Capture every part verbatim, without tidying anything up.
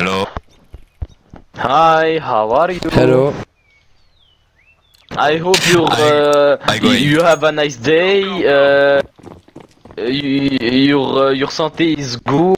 Hello. Hi, how are you? Hello. I hope you uh, I, I you have a nice day. Uh, you, your uh, your santé is good.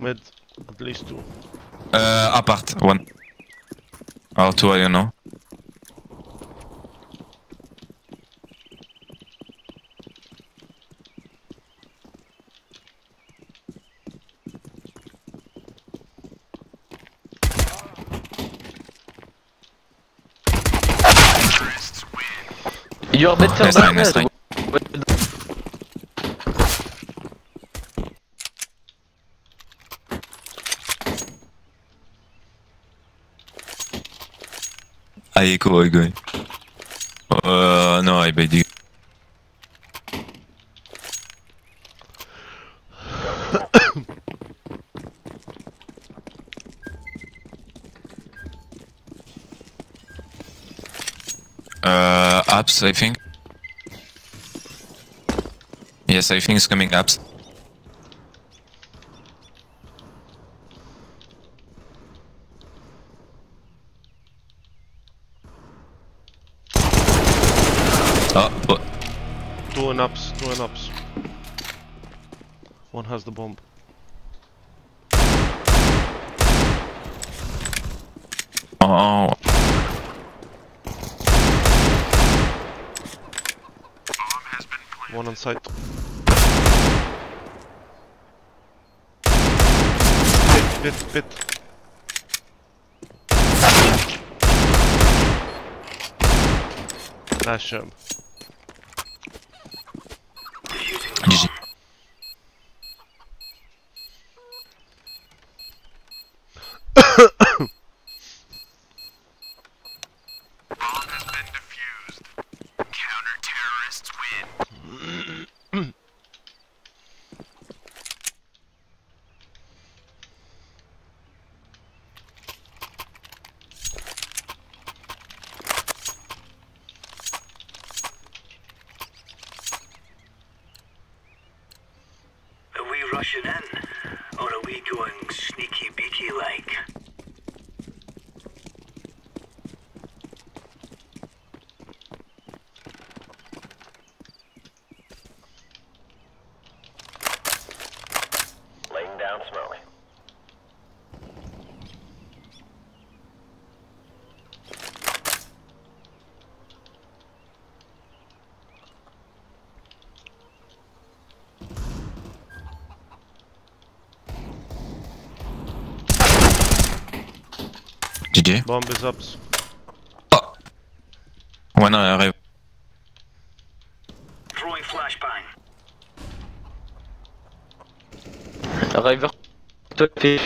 Mid, at least two. Uh, apart, one. Or two, I don't know. You're better oh, than nice me. I echo, I go. Uh, no, I baited. uh, apps, I think. Yes, I think it's coming apps. Two and ups, two and ups. One has the bomb. Oh. One on site. Bit, bit, bit. Nice job. Rushing in, or are we going sneaky beaky like? Laying down smoke. G G. Bomb is up. Oh. When I arrive. Throwing flashbang. Arriver. Counter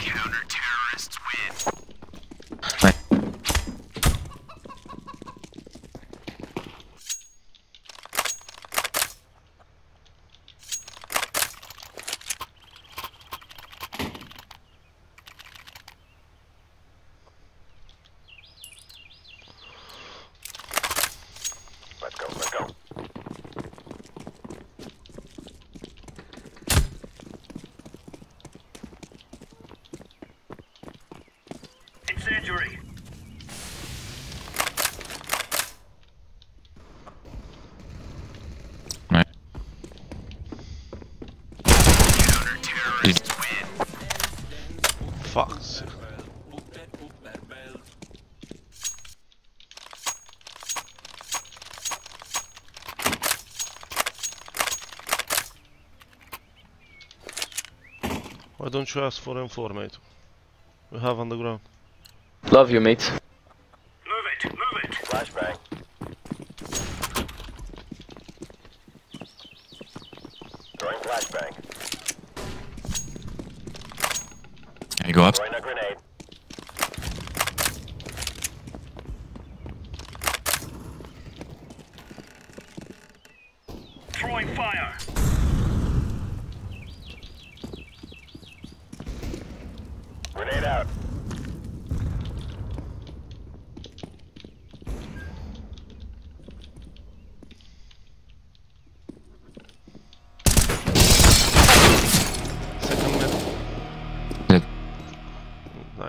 terrorists win. Ouais. Injury. Right. Counter terrorists win. Fuck. Why don't you ask for M four, mate? We have on the ground. Love you, mate. Move it, move it. Flashbang. Throwing flashbang. Can you go up? Throwing a grenade.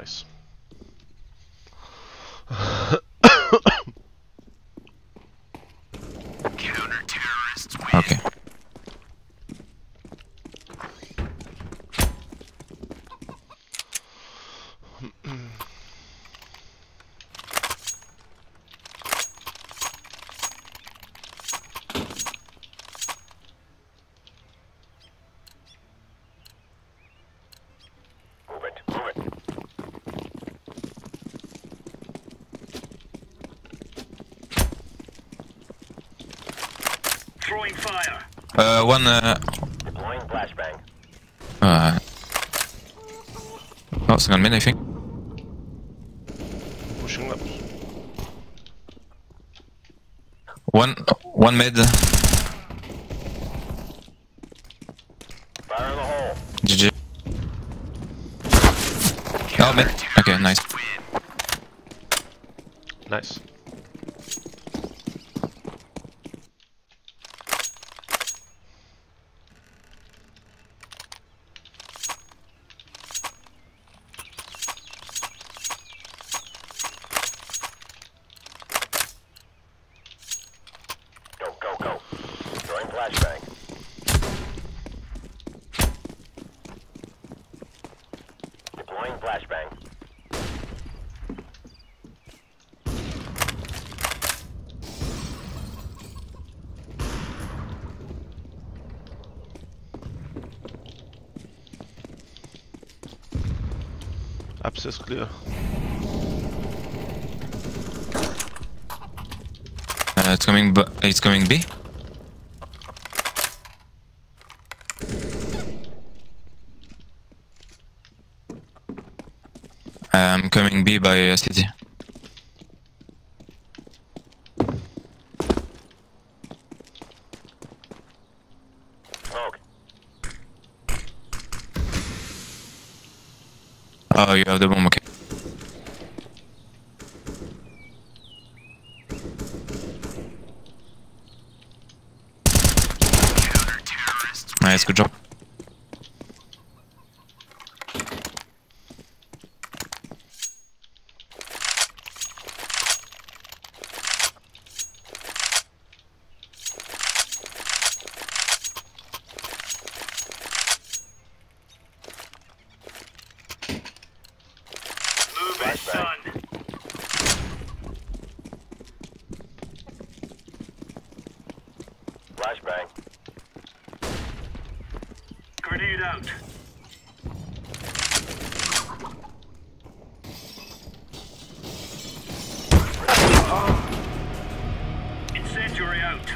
nice. Okay. Uh, one, uh... Deploying flashbang. Uh... Oh, it's not gonna mean anything. Pushing left. One... One mid. Fire in the hole. G G. Oh, mid. Okay, nice. Nice. Abscess clear. Uh, it's coming, but it's coming B. I'm um, coming B by uh, city. Oh, you have the bomb, okay. Nice, good job. Flashbang. Grenade out. Incendiary out.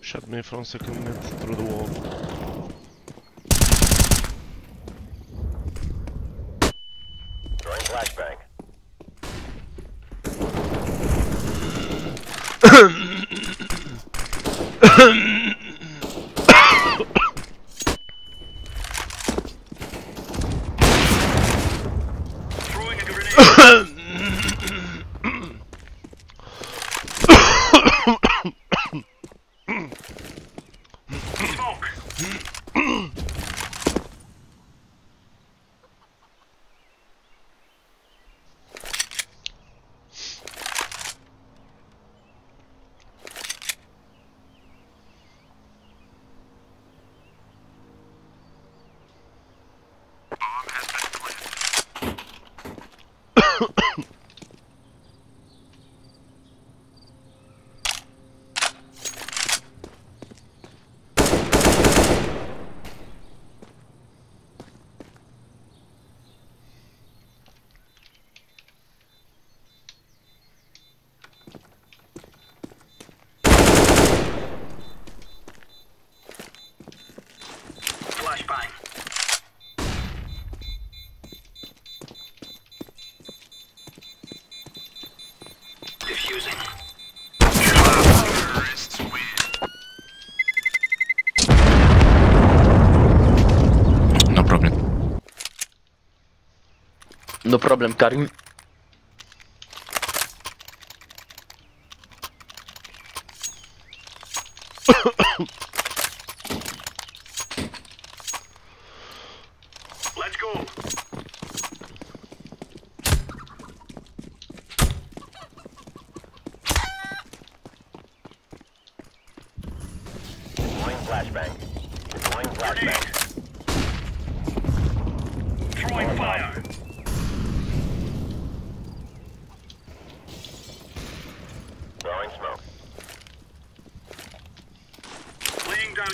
Shot me from second mid through the wall. Throwing flashbang. Throwing a grenade. Smoke. Diffusing. Terrorists win. No problem. No problem, Karim. Let's go. go. Deploying flashbang. Deploying flashbang. Throwing fire. Throwing smoke.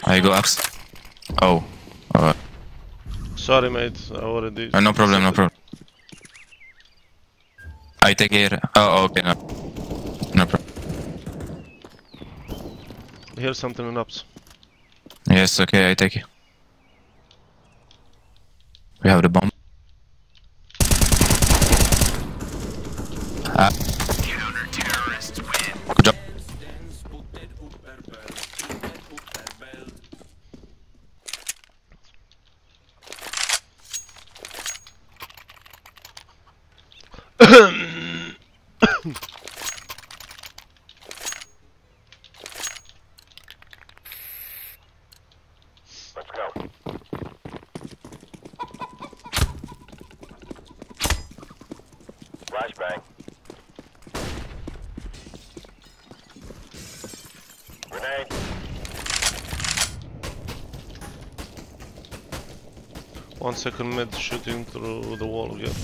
I go ups. Oh. Sorry, mate. I already. Uh, no problem. No problem. I take air. Oh, okay. No. No problem. Here's something in ups. Yes. Okay. I take it. We have the bomb. Ah. Counter terrorists win. Good job. Flashbang. Grenade. One second, mid shooting through the wall again.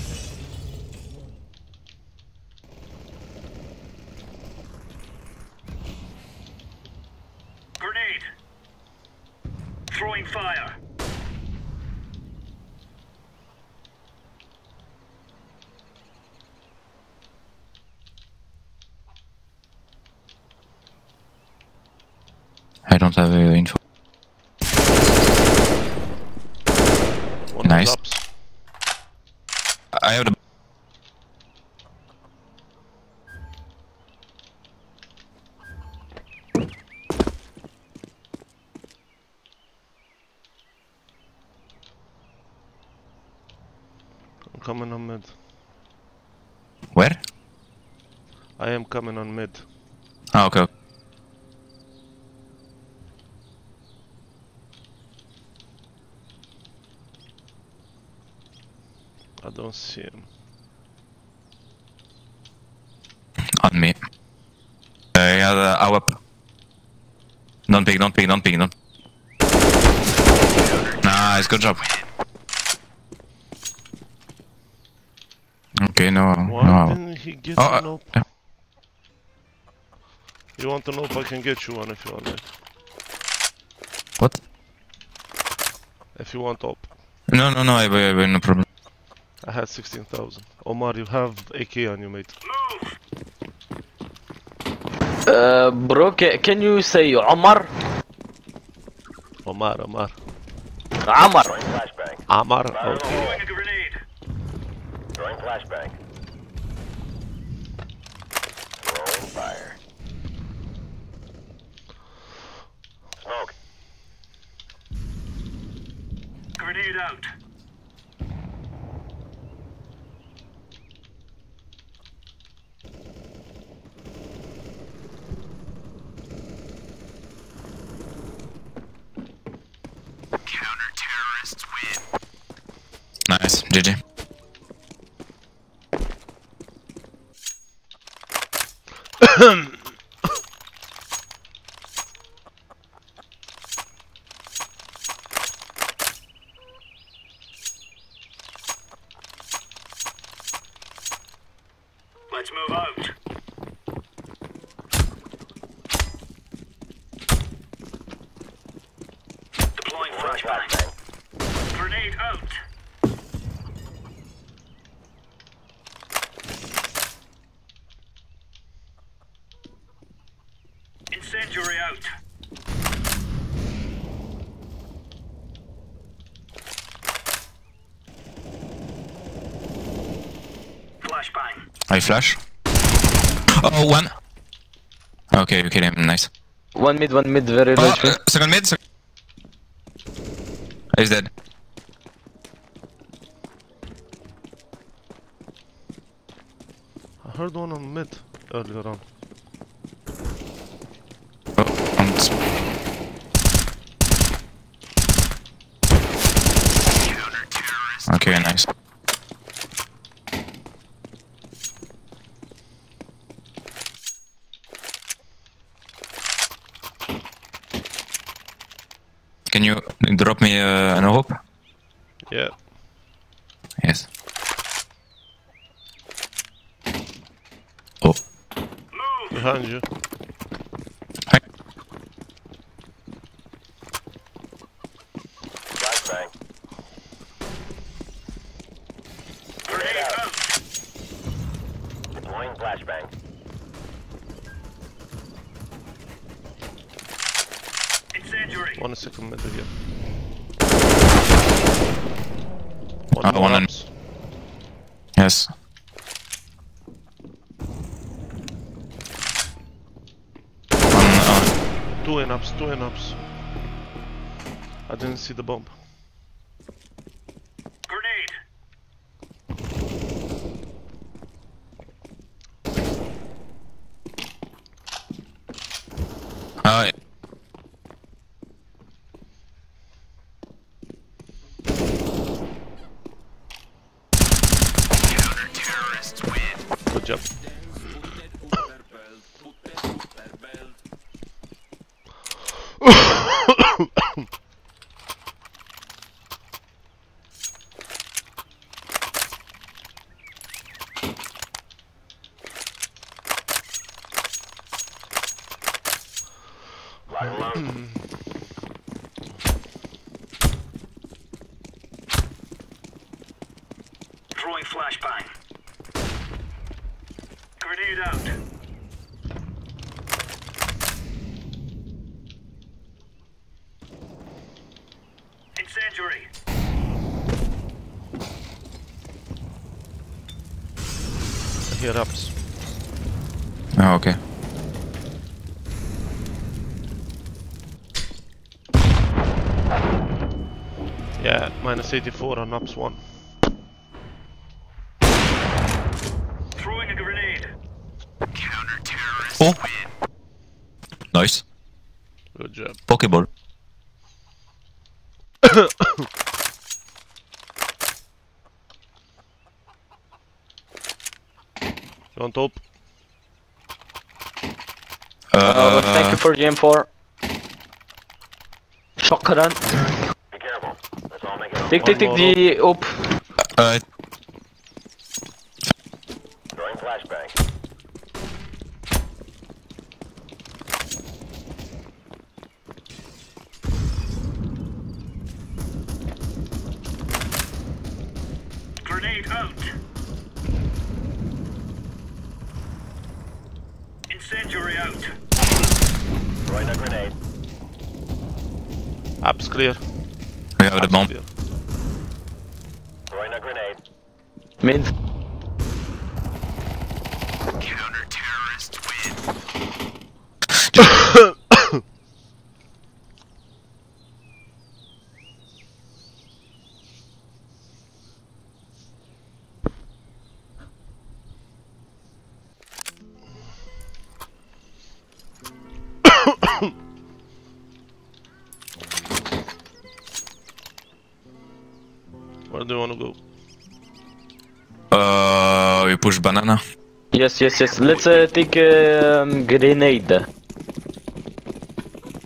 Grenade. Throwing fire. I don't have uh, info. One nice. I have the. I'm coming on mid. Where? I am coming on mid. Oh, okay. I don't see him. On me. Uh, yeah, uh, I'll up. Don't pick, don't pick, don't pick, don't. Nice, good job. Okay, no. Why no. Didn't he get oh, an op? Uh, you want an op? I can get you one if you want it. What? If you want op. No, no, no, I have no problem. I had sixteen thousand. Omar, you have A K on you, mate. Uh, bro, ca can you say Omar? Omar, Omar. Omar. Omar. Okay. Throwing flashbang. Throwing fire. Smoke. Grenade out. Nice, G G. Let's move out. Deploying flashbang. Grenade out. Incendiary out. Flashbang. I flash. Oh, one. Okay, you kill him. Nice. One mid, one mid, very low. Oh, uh, second mid. Sec He's dead. I heard one on mid earlier on. Okay, nice. Can you drop me uh, an orb? Yeah. Yes. Oh. Behind you. Hi. Deploying flashbang. One second meter here. One uh, one arms. Yes. Two and ups, two and ups. I didn't see the bomb. Grenade. Uh, Good job. Throwing flashbang. Grenade out. Incendiary. Here ups. Oh, okay. Yeah, minus eighty-four on ups one. Throwing a grenade. Counter-terrorist win. Oh. Nice. Good job. Pokeball. You're on top. Uh, uh, thank you for the M four. Shotgun. Be careful. Let's all make it. Take, take, take the op. Uh, Flashbang. Grenade out. Incendiary out. Right, a grenade. Apps clear. We have the bomb. Throwing a grenade. Mint. Counter-terrorist win. Where do you want to go? Uh, we push banana. Yes, yes, yes. Let's uh, take a um, grenade.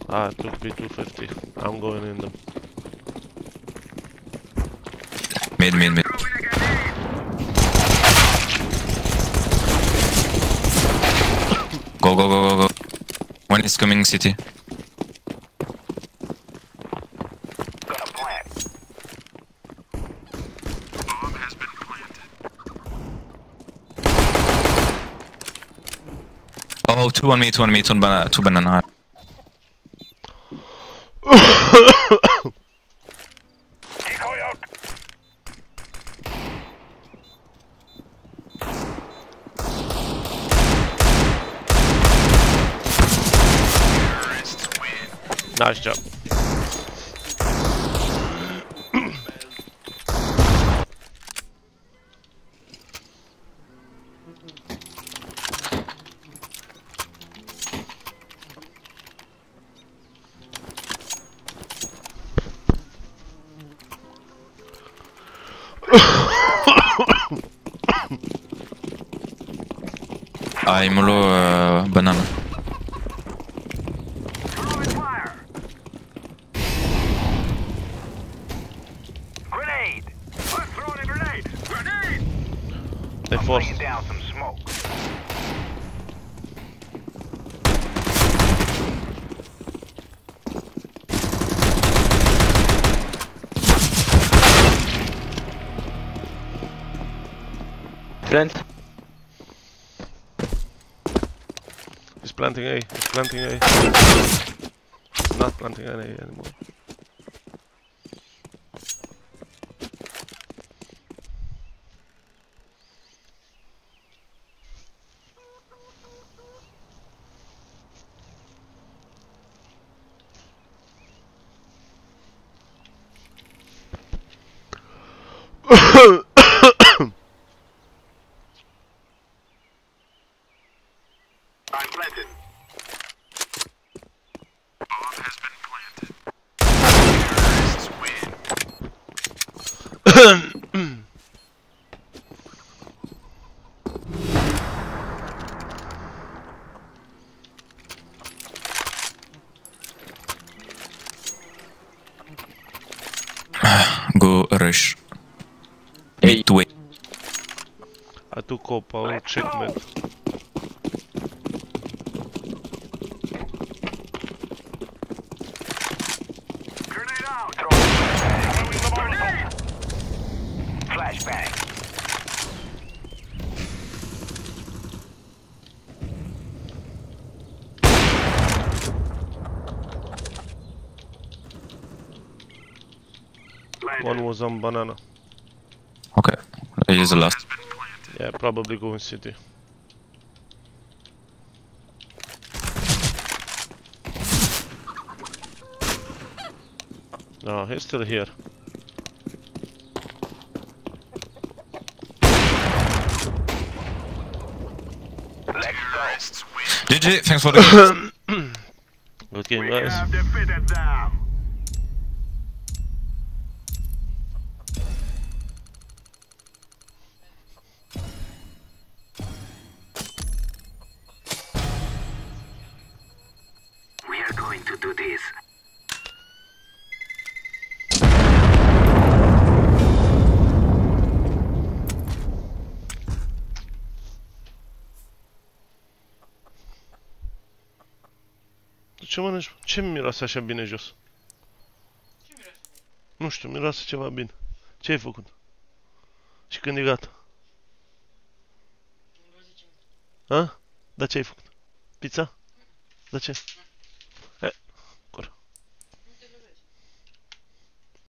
Ah, it took me two fifty. I'm going in them. Mid, mid, mid. Go, go, go, go, go. One is coming city. Oh, two on me, two on me, two, on bana two banana. Nice job. А, имоло э, банана. They force. Plant. He's planting A. He's planting A. He's not planting A anymore. Go rush. Eight way. I took up our checkmate. One was on banana. Okay, he's the last. Yeah, probably go in city. No, he's still here. G G, thanks for the game. Good game, guys. Ce mănânci? Ce miroase așa bine jos? Ce miroase? Nu știu, miroase ceva bine. Ce ai făcut? Și când e gata? Ha? Dar ce ai făcut? Pizza? Dar ce?